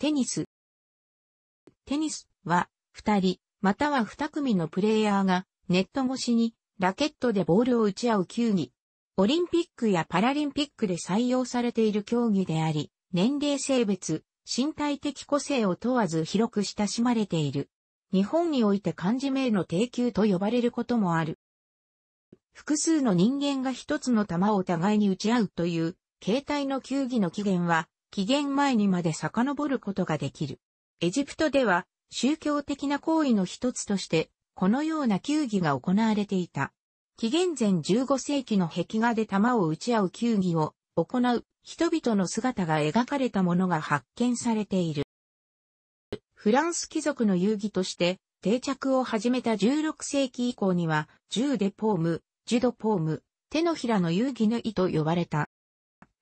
テニス。テニスは、二人、または二組のプレイヤーが、ネット越しに、ラケットでボールを打ち合う球技。オリンピックやパラリンピックで採用されている競技であり、年齢性別、身体的個性を問わず広く親しまれている。日本において漢字名の定球と呼ばれることもある。複数の人間が一つの球を互いに打ち合うという、形態の球技の起源は、紀元前にまで遡ることができる。エジプトでは、宗教的な行為の一つとして、このような球技が行われていた。紀元前15世紀の壁画で球を打ち合う球技を行う人々の姿が描かれたものが発見されている。フランス貴族の遊戯として定着を始めた16世紀以降には、Jeu de Paume、ジュドポーム、手のひらの遊戯の意と呼ばれた。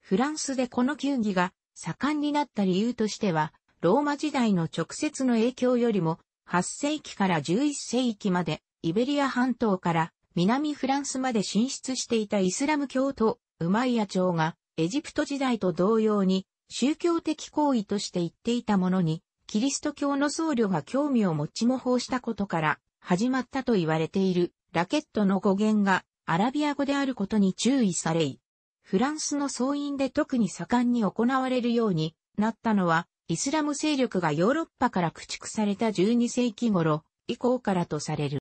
フランスでこの球技が盛んになった理由としては、ローマ時代の直接の影響よりも、8世紀から11世紀まで、イベリア半島から南フランスまで進出していたイスラム教徒、ウマイヤ朝が、エジプト時代と同様に、宗教的行為として言っていたものに、キリスト教の僧侶が興味を持ち模倣したことから、始まったと言われている、ラケットの語源が、アラビア語であることに注意され、フランスの僧院で特に盛んに行われるようになったのは、イスラム勢力がヨーロッパから駆逐された12世紀頃以降からとされる。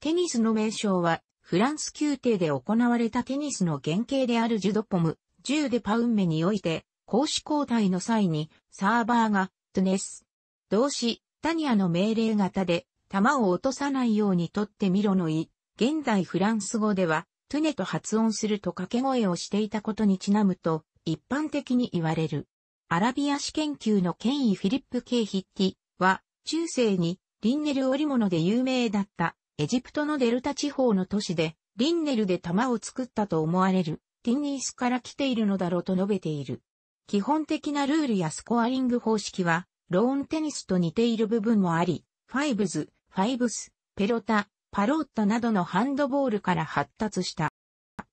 テニスの名称は、フランス宮廷で行われたテニスの原型であるジュドポム、Jeu de Paumeにおいて、攻守交代の際に、サーバーが、トゥネス、動詞、タニアの命令型で、球を落とさないように取ってみろの意。現代フランス語では、トゥネと発音すると掛け声をしていたことにちなむと、一般的に言われる。アラビア史研究の権威フィリップ・K・ヒッティは、中世に、リンネル織物で有名だった。エジプトのデルタ地方の都市で、リンネルで玉を作ったと思われる、ティニースから来ているのだろうと述べている。基本的なルールやスコアリング方式は、ローンテニスと似ている部分もあり、ファイブズ、ファイブス、ペロタ、パロッタなどのハンドボールから発達した。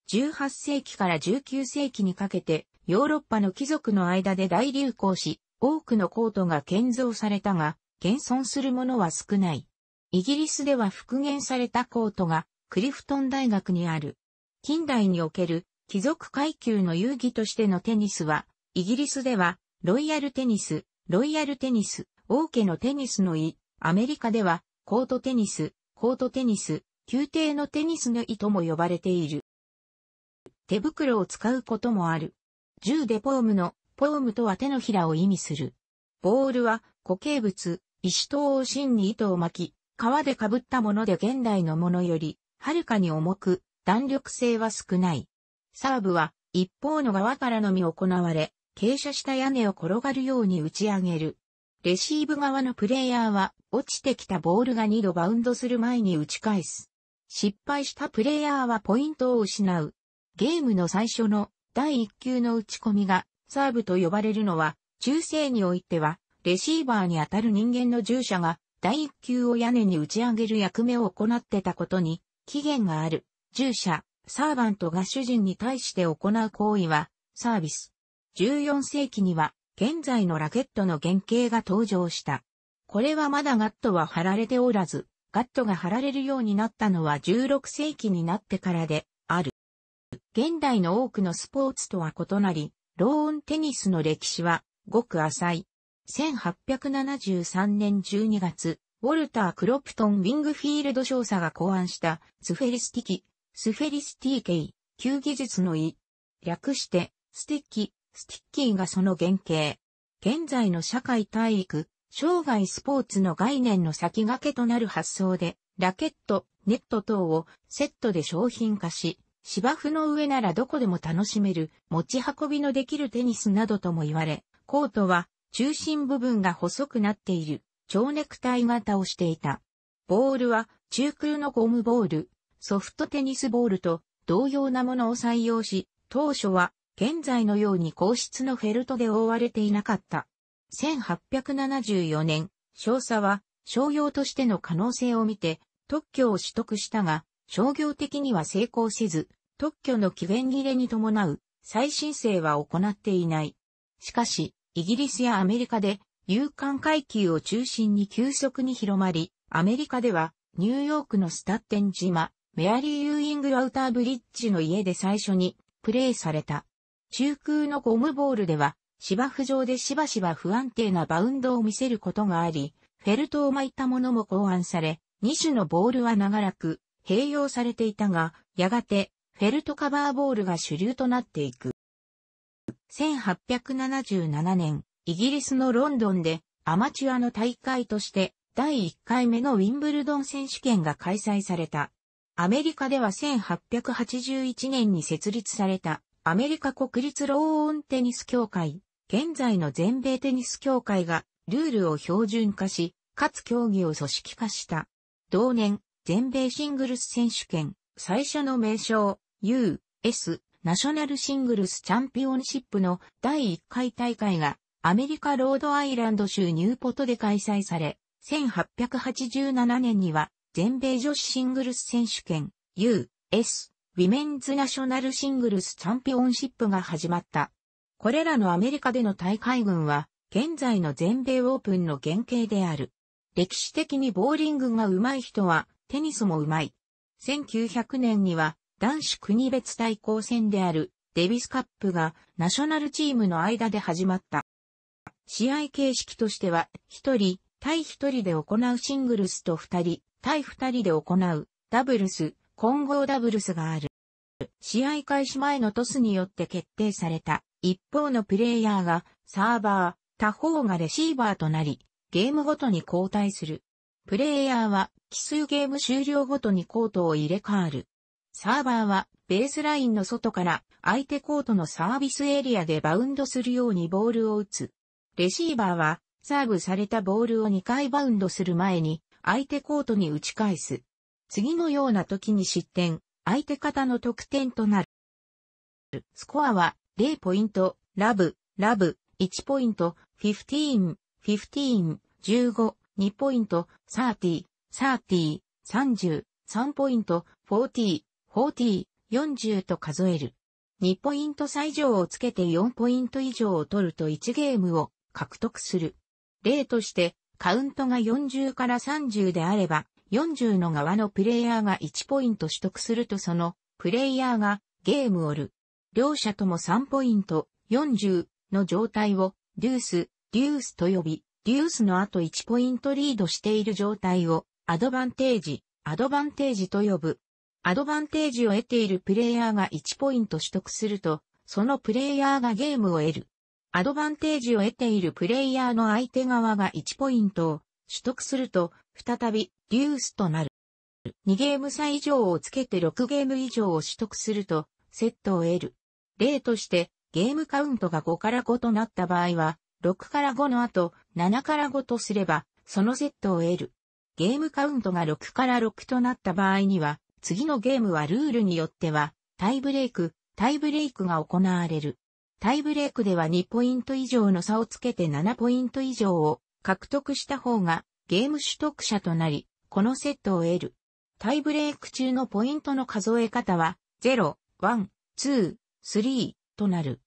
18世紀から19世紀にかけて、ヨーロッパの貴族の間で大流行し、多くのコートが建造されたが、現存するものは少ない。イギリスでは復元されたコートがクリフトン大学にある。近代における貴族階級の遊戯としてのテニスは、イギリスではロイヤルテニス、王家のテニスの意、アメリカではコートテニス、宮廷のテニスの意とも呼ばれている。手袋を使うこともある。Jeu de Paumeのポームとは手のひらを意味する。ボールは固形物、石灯を芯に糸を巻き、皮で被ったもので現代のものより、はるかに重く、弾力性は少ない。サーブは、一方の側からのみ行われ、傾斜した屋根を転がるように打ち上げる。レシーブ側のプレイヤーは、落ちてきたボールが2度バウンドする前に打ち返す。失敗したプレイヤーはポイントを失う。ゲームの最初の第1球の打ち込みが、サーブと呼ばれるのは、中世においては、レシーバーに当たる人間の従者が、第1球を屋根に打ち上げる役目を行ってたことに起源がある。従者、サーバントが主人に対して行う行為はサービス。14世紀には現在のラケットの原型が登場した。これはまだガットは貼られておらず、ガットが貼られるようになったのは16世紀になってからである。現代の多くのスポーツとは異なり、ローンテニスの歴史はごく浅い。1873年12月、ウォルター・クロプトン・ウィングフィールド少佐が考案した、スフェリスティーケイ、球技術の意。略して、スティッキーがその原型。現在の社会体育、生涯スポーツの概念の先駆けとなる発想で、ラケット、ネット等をセットで商品化し、芝生の上ならどこでも楽しめる、持ち運びのできるテニスなどとも言われ、コートは、中心部分が細くなっている、蝶ネクタイ型をしていた。ボールは中空のゴムボール、ソフトテニスボールと同様なものを採用し、当初は現在のように硬質のフェルトで覆われていなかった。1874年、少佐は商用としての可能性を見て特許を取得したが、商業的には成功せず、特許の期限切れに伴う再申請は行っていない。しかし、イギリスやアメリカで有官階級を中心に急速に広まり、アメリカではニューヨークのスタッテン島、メアリー・ユーイング・ラウターブリッジの家で最初にプレーされた。中空のゴムボールでは芝生上でしばしば不安定なバウンドを見せることがあり、フェルトを巻いたものも考案され、2種のボールは長らく併用されていたが、やがてフェルトカバーボールが主流となっていく。1877年、イギリスのロンドンでアマチュアの大会として第1回目のウィンブルドン選手権が開催された。アメリカでは1881年に設立されたアメリカ国立ローンテニス協会、現在の全米テニス協会がルールを標準化し、かつ競技を組織化した。同年、全米シングルス選手権、最初の名称、U.S. ナショナルシングルスチャンピオンシップの第1回大会がアメリカロードアイランド州ニューポトで開催され、1887年には全米女子シングルス選手権 U.S. ウィメンズナショナルシングルスチャンピオンシップが始まった。これらのアメリカでの大会群は現在の全米オープンの原型である。歴史的にボーリングが上手い人はテニスも上手い。1900年には男子国別対抗戦であるデビスカップがナショナルチームの間で始まった。試合形式としては1人対1人で行うシングルスと2人対2人で行うダブルス、混合ダブルスがある。試合開始前のトスによって決定された一方のプレイヤーがサーバー、他方がレシーバーとなりゲームごとに交代する。プレイヤーは奇数ゲーム終了ごとにコートを入れ替わる。サーバーはベースラインの外から相手コートのサービスエリアでバウンドするようにボールを打つ。レシーバーはサーブされたボールを2回バウンドする前に相手コートに打ち返す。次のような時に失点、相手方の得点となる。スコアは0ポイント、ラブ、ラブ、1ポイント、15、15、15、2ポイント、30、30、30、3ポイント、40、40、40と数える。2ポイント差以上をつけて4ポイント以上を取ると1ゲームを獲得する。例として、カウントが40から30であれば、40の側のプレイヤーが1ポイント取得するとそのプレイヤーがゲームをル。両者とも3ポイント、40の状態をデュース、デュースと呼び、デュースの後1ポイントリードしている状態をアドバンテージと呼ぶ。アドバンテージを得ているプレイヤーが1ポイント取得すると、そのプレイヤーがゲームを得る。アドバンテージを得ているプレイヤーの相手側が1ポイントを取得すると、再びデュースとなる。2ゲーム差以上をつけて6ゲーム以上を取得すると、セットを得る。例として、ゲームカウントが5から5となった場合は、6から5の後、7から5とすれば、そのセットを得る。ゲームカウントが6から6となった場合には、次のゲームはルールによってはタイブレイクが行われる。タイブレイクでは2ポイント以上の差をつけて7ポイント以上を獲得した方がゲーム取得者となり、このセットを得る。タイブレイク中のポイントの数え方は0、1、2、3となる。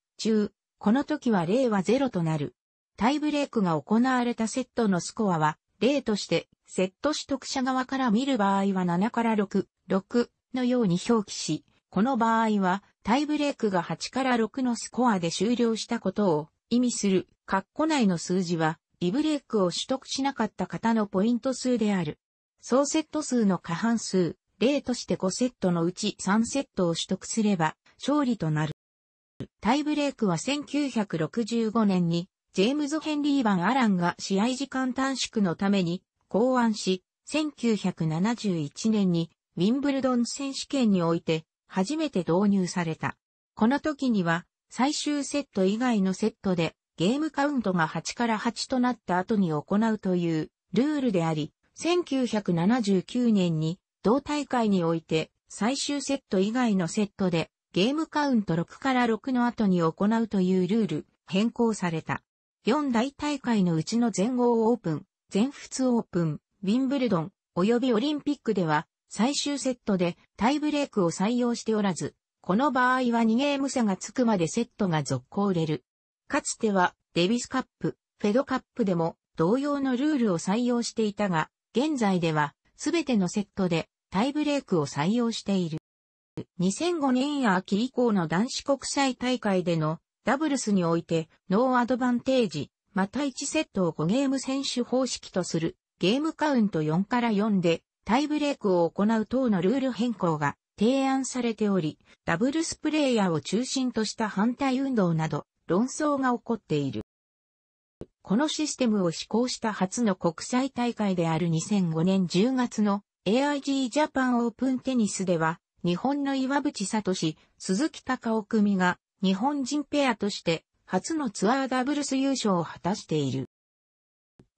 この時は0は0となる。タイブレイクが行われたセットのスコアは例としてセット取得者側から見る場合は7から6、6のように表記し、この場合はタイブレイクが8から6のスコアで終了したことを意味する。括弧内の数字は、イブレイクを取得しなかった方のポイント数である。総セット数の過半数、例として5セットのうち3セットを取得すれば、勝利となる。タイブレイクは1965年に、ジェームズ・ヘンリー・バン・アランが試合時間短縮のために考案し、1971年に、ウィンブルドン選手権において初めて導入された。この時には最終セット以外のセットでゲームカウントが8から8となった後に行うというルールであり、1979年に同大会において最終セット以外のセットでゲームカウント6から6の後に行うというルール変更された。4大大会のうちの全豪オープン、全仏オープン、ウィンブルドン及びオリンピックでは最終セットでタイブレークを採用しておらず、この場合は2ゲーム差がつくまでセットが続行れる。かつてはデビスカップ、フェドカップでも同様のルールを採用していたが、現在ではすべてのセットでタイブレークを採用している。2005年秋以降の男子国際大会でのダブルスにおいてノーアドバンテージ、また1セットを5ゲーム先取方式とするゲームカウント4から4でタイブレークを行う等のルール変更が提案されており、ダブルスプレイヤーを中心とした反対運動など論争が起こっている。このシステムを施行した初の国際大会である2005年10月の AIG ジャパンオープンテニスでは、日本の岩渕聡、鈴木孝夫組が日本人ペアとして初のツアーダブルス優勝を果たしている。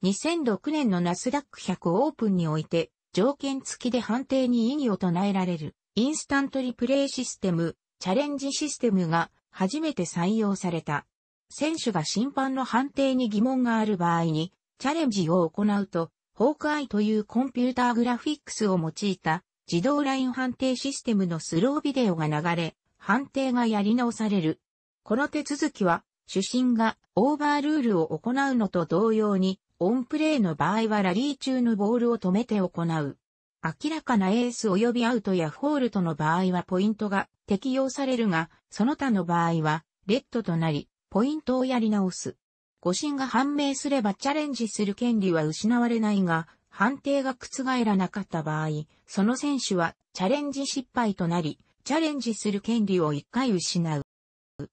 2006年のナスダック100オープンにおいて、条件付きで判定に異議を唱えられるインスタントリプレイシステム、チャレンジシステムが初めて採用された。選手が審判の判定に疑問がある場合に、チャレンジを行うと、ホークアイというコンピューターグラフィックスを用いた自動ライン判定システムのスロービデオが流れ、判定がやり直される。この手続きは、主審がオーバールールを行うのと同様に、オンプレーの場合はラリー中のボールを止めて行う。明らかなエース及びアウトやフォールトの場合はポイントが適用されるが、その他の場合は、レッドとなり、ポイントをやり直す。誤審が判明すればチャレンジする権利は失われないが、判定が覆らなかった場合、その選手はチャレンジ失敗となり、チャレンジする権利を1回失う。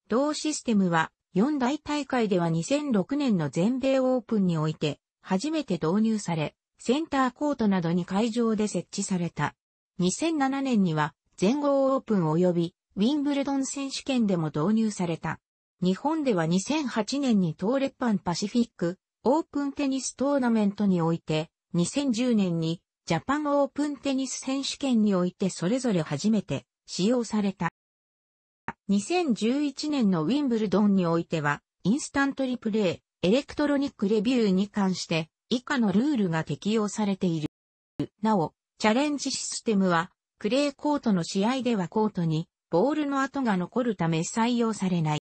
同システムは、四大大会では2006年の全米オープンにおいて、初めて導入され、センターコートなどに会場で設置された。2007年には、全豪オープン及び、ウィンブルドン選手権でも導入された。日本では2008年に東レパンパシフィックオープンテニストーナメントにおいて、2010年にジャパンオープンテニス選手権においてそれぞれ初めて使用された。2011年のウィンブルドンにおいては、インスタントリプレイ、エレクトロニックレビューに関して以下のルールが適用されている。なお、チャレンジシステムは、クレーコートの試合ではコートにボールの跡が残るため採用されない。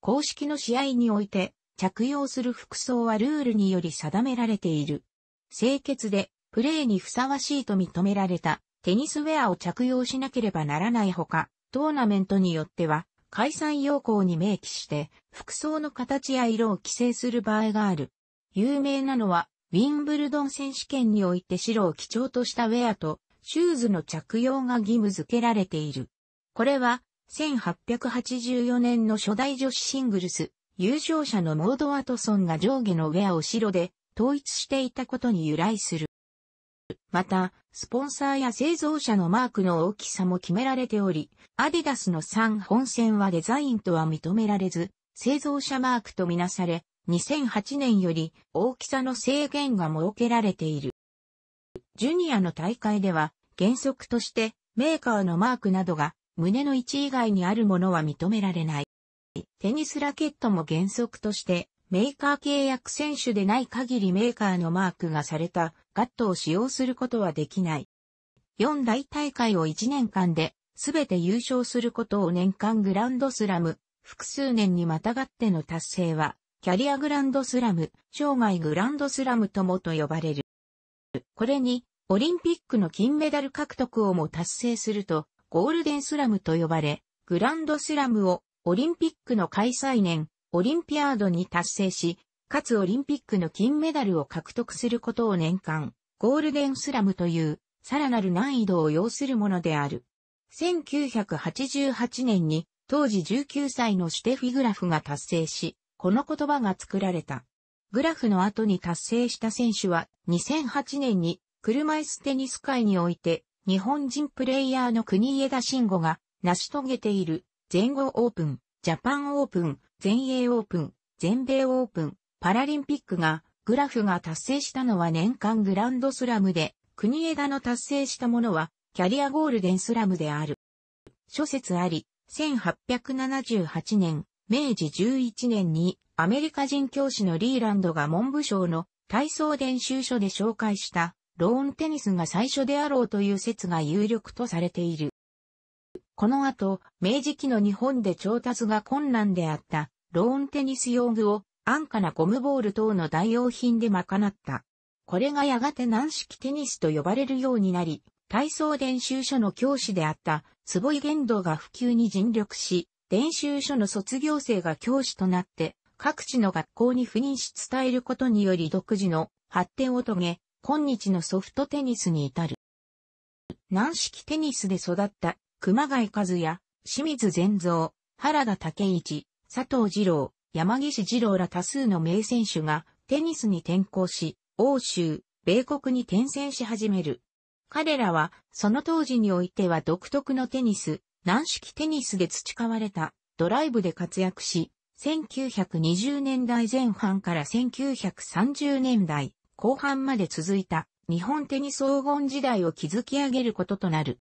公式の試合において着用する服装はルールにより定められている。清潔でプレーにふさわしいと認められたテニスウェアを着用しなければならないほか、トーナメントによっては開催要項に明記して服装の形や色を規制する場合がある。有名なのはウィンブルドン選手権において白を基調としたウェアとシューズの着用が義務付けられている。これは1884年の初代女子シングルス、優勝者のモード・ワトソンが上下のウェアを白で統一していたことに由来する。また、スポンサーや製造者のマークの大きさも決められており、アディダスの3本線はデザインとは認められず、製造者マークとみなされ、2008年より大きさの制限が設けられている。ジュニアの大会では、原則としてメーカーのマークなどが、胸の位置以外にあるものは認められない。テニスラケットも原則としてメーカー契約選手でない限りメーカーのマークがされたガットを使用することはできない。4大大会を1年間で全て優勝することを年間グランドスラム、複数年にまたがっての達成はキャリアグランドスラム、生涯グランドスラムともと呼ばれる。これにオリンピックの金メダル獲得をも達成するとゴールデンスラムと呼ばれ、グランドスラムをオリンピックの開催年、オリンピアードに達成し、かつオリンピックの金メダルを獲得することを年間、ゴールデンスラムという、さらなる難易度を要するものである。1988年に、当時19歳のシュテフィ・グラフが達成し、この言葉が作られた。グラフの後に達成した選手は、2008年に、車椅子テニス界において、日本人プレイヤーの国枝慎吾が成し遂げている全豪オープン、ジャパンオープン、全英オープン、全米オープン、パラリンピックがグラフが達成したのは年間グランドスラムで、国枝の達成したものはキャリアゴールデンスラムである。諸説あり、1878年、明治11年にアメリカ人教師のリーランドが文部省の体操練習書で紹介した。ローンテニスが最初であろうという説が有力とされている。この後、明治期の日本で調達が困難であったローンテニス用具を安価なゴムボール等の代用品で賄った。これがやがて軟式テニスと呼ばれるようになり、体操練習所の教師であった坪井玄道が普及に尽力し、練習所の卒業生が教師となって、各地の学校に赴任し伝えることにより独自の発展を遂げ、今日のソフトテニスに至る。軟式テニスで育った熊谷和也、清水善三、原田武一、佐藤二郎、山岸二郎ら多数の名選手がテニスに転向し、欧州、米国に転戦し始める。彼らは、その当時においては独特のテニス、軟式テニスで培われたドライブで活躍し、1920年代前半から1930年代後半まで続いた日本テニス黄金時代を築き上げることとなる。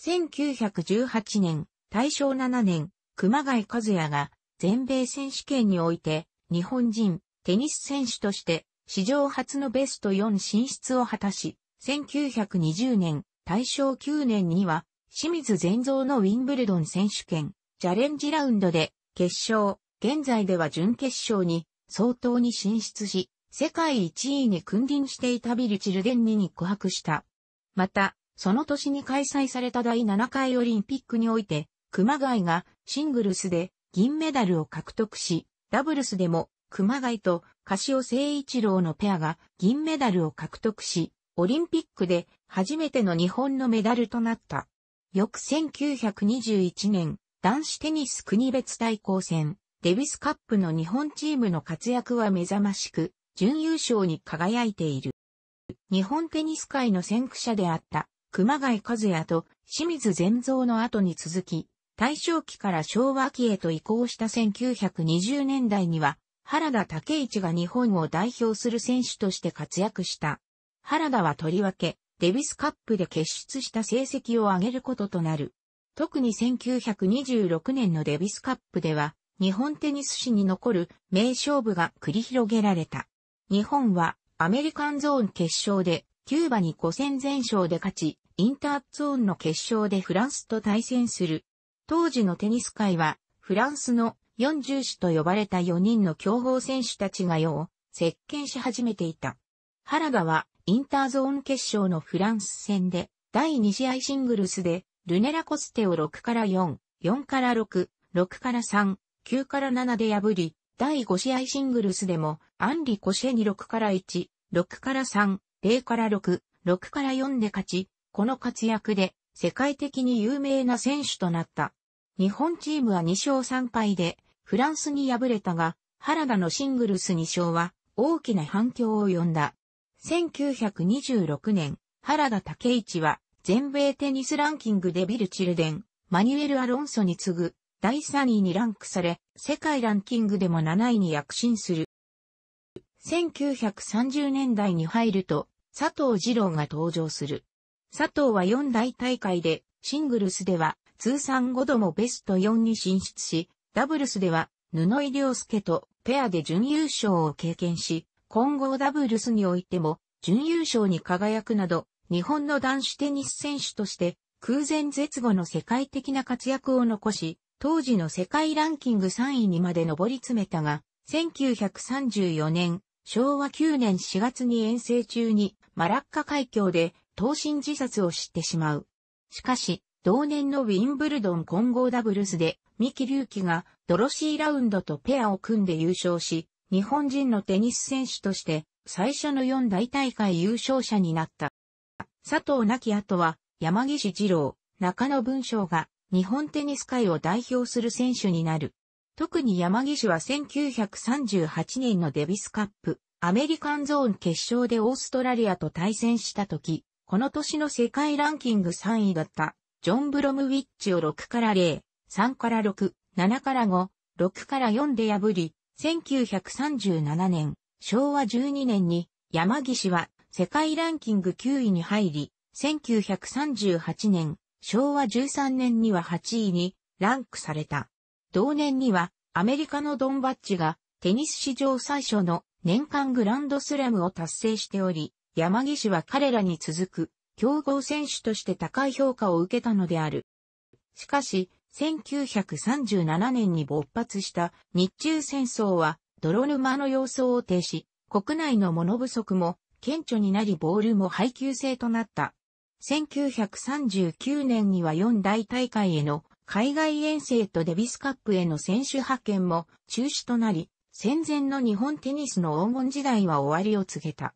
1918年、大正7年、熊谷和也が全米選手権において日本人テニス選手として史上初のベスト4進出を果たし、1920年、大正9年には清水善三のウィンブルドン選手権チャレンジラウンドで決勝、現在では準決勝に相当に進出し、世界1位に君臨していたビルチルデンに肉薄した。また、その年に開催された第7回オリンピックにおいて、熊谷がシングルスで銀メダルを獲得し、ダブルスでも熊谷と樫尾誠一郎のペアが銀メダルを獲得し、オリンピックで初めての日本のメダルとなった。翌1921年、男子テニス国別対抗戦、デビスカップの日本チームの活躍は目覚ましく、準優勝に輝いている。日本テニス界の先駆者であった、熊谷和也と清水善三の後に続き、大正期から昭和期へと移行した1920年代には、原田武一が日本を代表する選手として活躍した。原田はとりわけ、デビスカップで傑出した成績を上げることとなる。特に1926年のデビスカップでは、日本テニス史に残る名勝負が繰り広げられた。日本はアメリカンゾーン決勝でキューバに5戦全勝で勝ち、インターゾーンの決勝でフランスと対戦する。当時のテニス界は、フランスの四重士と呼ばれた4人の強豪選手たちが世を席巻し始めていた。原田はインターゾーン決勝のフランス戦で、第2試合シングルスで、ルネラ・コステを6から4、4から6、6から3、9から7で破り、第5試合シングルスでも、アンリ・コシェに6から1、6から3、0から6、6から4で勝ち、この活躍で世界的に有名な選手となった。日本チームは2勝3敗で、フランスに敗れたが、原田のシングルス2勝は大きな反響を呼んだ。1926年、原田武一は、全米テニスランキングでビルチルデン、マニュエル・アロンソに次ぐ第3位にランクされ、世界ランキングでも7位に躍進する。1930年代に入ると佐藤二郎が登場する。佐藤は4大大会でシングルスでは通算5度もベスト4に進出し、ダブルスでは布井良介とペアで準優勝を経験し、混合ダブルスにおいても準優勝に輝くなど、日本の男子テニス選手として空前絶後の世界的な活躍を残し、当時の世界ランキング3位にまで上り詰めたが、1934年、昭和9年4月に遠征中にマラッカ海峡で投身自殺をしてしまう。しかし、同年のウィンブルドン混合ダブルスで、三木隆輝がドロシーラウンドとペアを組んで優勝し、日本人のテニス選手として最初の4大大会優勝者になった。佐藤亡き後は山岸二郎、中野文章が日本テニス界を代表する選手になる。特に山岸は1938年のデビスカップ、アメリカンゾーン決勝でオーストラリアと対戦した時、この年の世界ランキング3位だったジョン・ブロムウィッチを6から0、3から6、7から5、6から4で破り、1937年、昭和12年に山岸は世界ランキング9位に入り、1938年、昭和13年には8位にランクされた。同年にはアメリカのドンバッチがテニス史上最初の年間グランドスラムを達成しており、山岸は彼らに続く強豪選手として高い評価を受けたのである。しかし、1937年に勃発した日中戦争は泥沼の様相を呈し、国内の物不足も顕著になりボールも配給制となった。1939年には4大大会への海外遠征とデビスカップへの選手派遣も中止となり、戦前の日本テニスの黄金時代は終わりを告げた。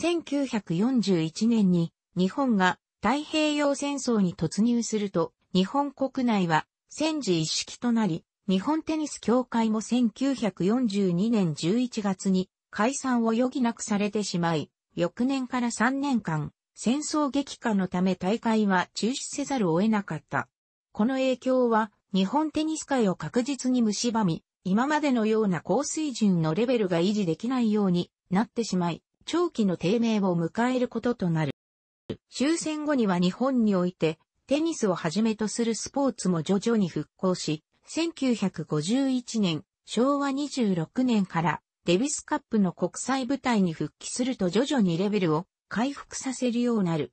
1941年に日本が太平洋戦争に突入すると、日本国内は戦時一色となり、日本テニス協会も1942年11月に解散を余儀なくされてしまい、翌年から3年間、戦争激化のため大会は中止せざるを得なかった。この影響は日本テニス界を確実に蝕み、今までのような高水準のレベルが維持できないようになってしまい、長期の低迷を迎えることとなる。終戦後には日本において、テニスをはじめとするスポーツも徐々に復興し、1951年、昭和26年からデビスカップの国際舞台に復帰すると徐々にレベルを回復させるようになる。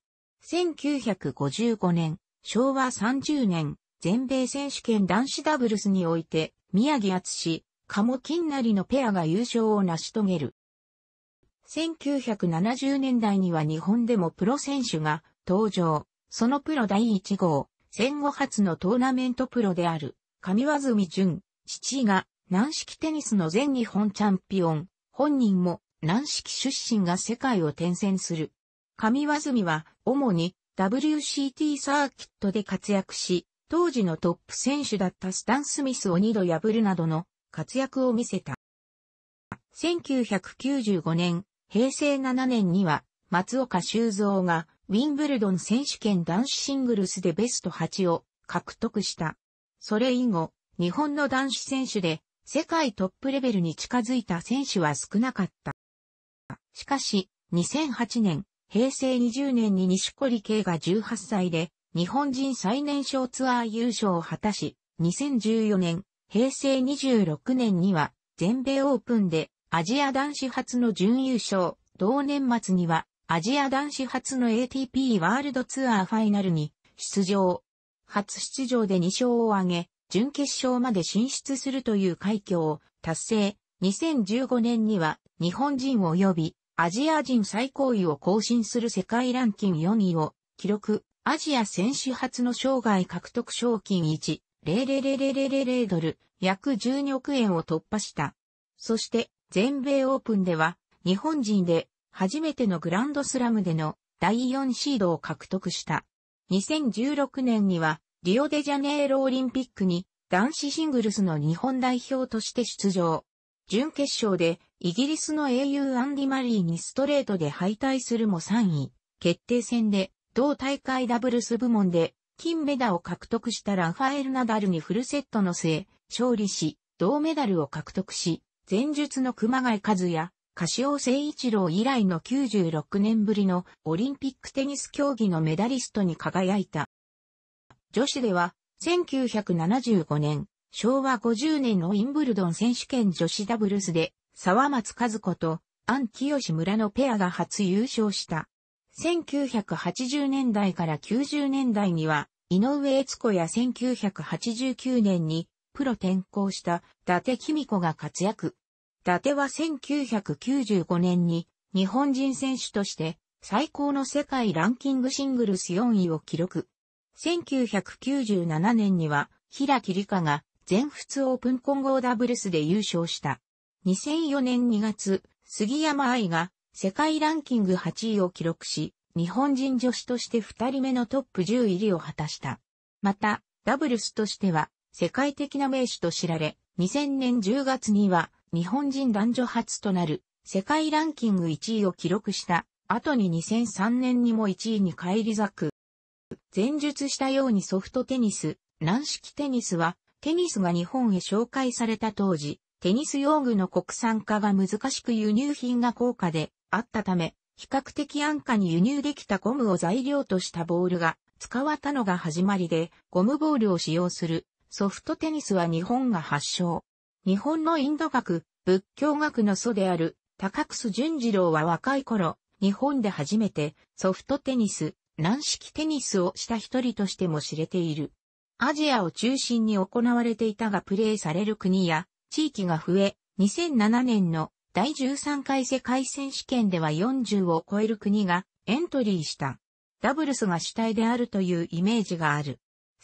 1955年、昭和30年、全米選手権男子ダブルスにおいて、宮城敦、鴨金成のペアが優勝を成し遂げる。1970年代には日本でもプロ選手が登場。そのプロ第1号、戦後初のトーナメントプロである、上和泉純、父が軟式テニスの全日本チャンピオン、本人も軟式出身が世界を転戦する。上和泉は主に WCT サーキットで活躍し、当時のトップ選手だったスタン・スミスを2度破るなどの活躍を見せた。1995年、平成7年には松岡修造がウィンブルドン選手権男子シングルスでベスト8を獲得した。それ以後、日本の男子選手で世界トップレベルに近づいた選手は少なかった。しかし、2008年、平成20年に錦織圭が18歳で日本人最年少ツアー優勝を果たし、2014年、平成26年には全米オープンでアジア男子初の準優勝、同年末にはアジア男子初の ATP ワールドツアーファイナルに出場。初出場で2勝を挙げ、準決勝まで進出するという快挙を達成。2015年には日本人及びアジア人最高位を更新する世界ランキング4位を記録。アジア選手初の生涯獲得賞金$1,000,000,000約12億円を突破した。そして全米オープンでは日本人で初めてのグランドスラムでの第4シードを獲得した。2016年にはリオデジャネイロオリンピックに男子シングルスの日本代表として出場。準決勝でイギリスの英雄アンディ・マリーにストレートで敗退するも3位。決定戦で同大会ダブルス部門で金メダルを獲得したラファエル・ナダルにフルセットの末、勝利し、銅メダルを獲得し、前述の熊谷和也、柏生一郎以来の96年ぶりのオリンピックテニス競技のメダリストに輝いた。女子では1975年、昭和50年のウィンブルドン選手権女子ダブルスで沢松和子と安清村のペアが初優勝した。1980年代から90年代には井上悦子や1989年にプロ転向した伊達貴美子が活躍。伊達は1995年に日本人選手として最高の世界ランキングシングルス4位を記録。1997年には平木理化が全仏オープン混合ダブルスで優勝した。2004年2月、杉山愛が世界ランキング8位を記録し、日本人女子として2人目のトップ10入りを果たした。また、ダブルスとしては世界的な名手と知られ、2000年10月には日本人男女初となる世界ランキング1位を記録した後に2003年にも1位に返り咲く。前述したようにソフトテニス、軟式テニスはテニスが日本へ紹介された当時、テニス用具の国産化が難しく輸入品が高価であったため、比較的安価に輸入できたゴムを材料としたボールが使われたのが始まりで、ゴムボールを使用するソフトテニスは日本が発祥。日本のインド学、仏教学の祖である高楠淳次郎は若い頃、日本で初めてソフトテニス、軟式テニスをした一人としても知れている。アジアを中心に行われていたがプレーされる国や地域が増え、2007年の第13回世界選手権では40を超える国がエントリーした。ダブルスが主体であるというイメージがある。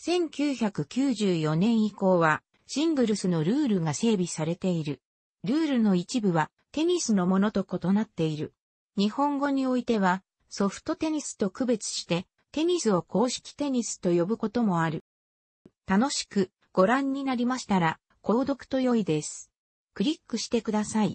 1994年以降はシングルスのルールが整備されている。ルールの一部はテニスのものと異なっている。日本語においてはソフトテニスと区別してテニスを公式テニスと呼ぶこともある。楽しくご覧になりましたら購読と良いです。クリックしてください。